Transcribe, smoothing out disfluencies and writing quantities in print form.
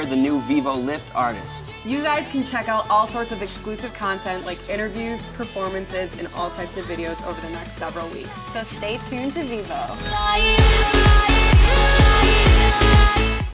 we're the new Vevo Lift artist. You guys can check out all sorts of exclusive content like interviews, performances, and all types of videos over the next several weeks. So stay tuned to Vevo.